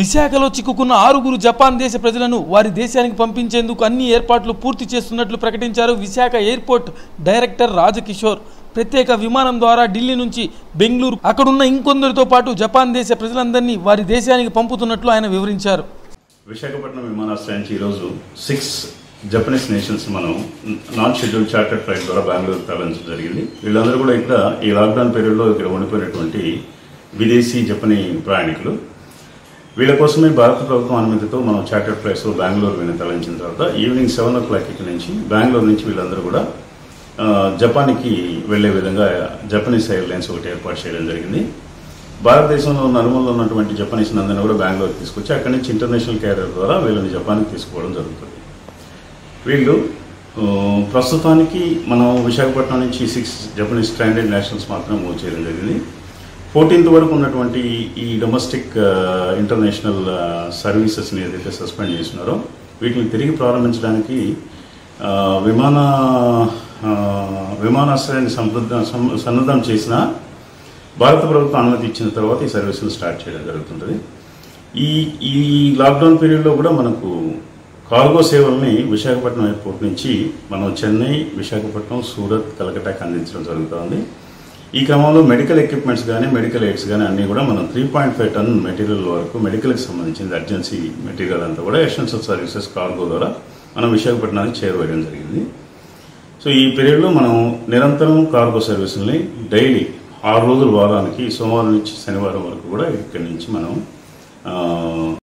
విశాఖలో చిక్కుకున్న ఆరుగురు జపాన్ దేశ ప్రజలను వారి దేశానికి పంపించేందుకు అన్ని ఏర్పాట్లు పూర్తి చేస్తున్నట్లు ప్రకటించారు విశాఖ ఎయిర్పోర్ట్ డైరెక్టర్ రాజకిషోర్. ప్రత్యేక విమానం ద్వారా ఢిల్లీ నుంచి బెంగళూరు, అక్కడున్న ఇంకొందరితో పాటు జపాన్ దేశ ప్రజలందరినీ వారి దేశానికి పంపుతున్నట్లు ఆయన వివరించారు. విశాఖపట్నం విమానాశ్రయానికి ఈరోజు 6 జపనీస్ నేషన్స్ మనం నాన్ షెడ్యూల్ చార్టర్డ్ ఫ్లైట్ ద్వారా బెంగళూరు తరలించడం జరిగింది. వీళ్ళందరూ కూడా ఇక్కడ ఈ లాక్డౌన్ పీరియడ్లో ఇక్కడ ఉండిపోయినటువంటి విదేశీ జపనీ ప్రయాణికులు. వీళ్ళ కోసమే భారత ప్రభుత్వం అనుమతితో మనం చార్టర్డ్ ఫ్లైట్స్లో బెంగళూరు వెళ్ళి తరలించిన తర్వాత ఈవినింగ్ 7 o'clock ఇక్కడ నుంచి బెంగళూరు నుంచి వీళ్ళందరూ కూడా జపాన్కి వెళ్లే విధంగా జపనీస్ ఎయిర్లైన్స్ ఒకటి ఏర్పాటు చేయడం జరిగింది. భారతదేశంలో నలుమూలలో ఉన్నటువంటి జపనీస్ నందరిని కూడా బెంగళూరు తీసుకొచ్చి అక్కడి నుంచి ఇంటర్నేషనల్ క్యారియర్ ద్వారా వీళ్ళని జపాన్కి తీసుకోవడం జరుగుతుంది. వీళ్ళు ప్రస్తుతానికి మనం విశాఖపట్నం నుంచి 6 జపనీస్ స్ట్రాండెడ్ నేషనల్స్ మాత్రం మూవ్ చేయడం జరిగింది. 14th వరకు ఉన్నటువంటి ఈ డొమెస్టిక్ ఇంటర్నేషనల్ సర్వీసెస్ని ఏదైతే సస్పెండ్ చేస్తున్నారో వీటిని తిరిగి ప్రారంభించడానికి విమానాశ్రయాన్ని సన్నద్ధం చేసిన భారత ప్రభుత్వం అనుమతి ఇచ్చిన తర్వాత ఈ సర్వీసులు స్టార్ట్ చేయడం జరుగుతుంటుంది. ఈ లాక్డౌన్ పీరియడ్లో కూడా మనకు కార్గో సేవల్ని విశాఖపట్నం ఎయిర్పోర్ట్ నుంచి మనం చెన్నై, విశాఖపట్నం, సూరత్, కలకట్టాకి అందించడం జరుగుతుంది. ఈ క్రమంలో మెడికల్ ఎక్విప్మెంట్స్ కానీ మెడికల్ ఎయిడ్స్ కానీ అన్నీ కూడా మనం 3.5 ton మెటీరియల్ వరకు మెడికల్కి సంబంధించిన అర్జెన్సీ మెటీరియల్ అంతా కూడా ఎసెన్షియల్ సర్వీసెస్ కార్గో ద్వారా మనం విశాఖపట్నానికి చేరువేయడం జరిగింది. సో ఈ పీరియడ్లో మనం నిరంతరం కార్గో సర్వీసుల్ని డైలీ 6 రోజులు వారానికి సోమవారం నుంచి శనివారం వరకు కూడా ఇక్కడి నుంచి మనం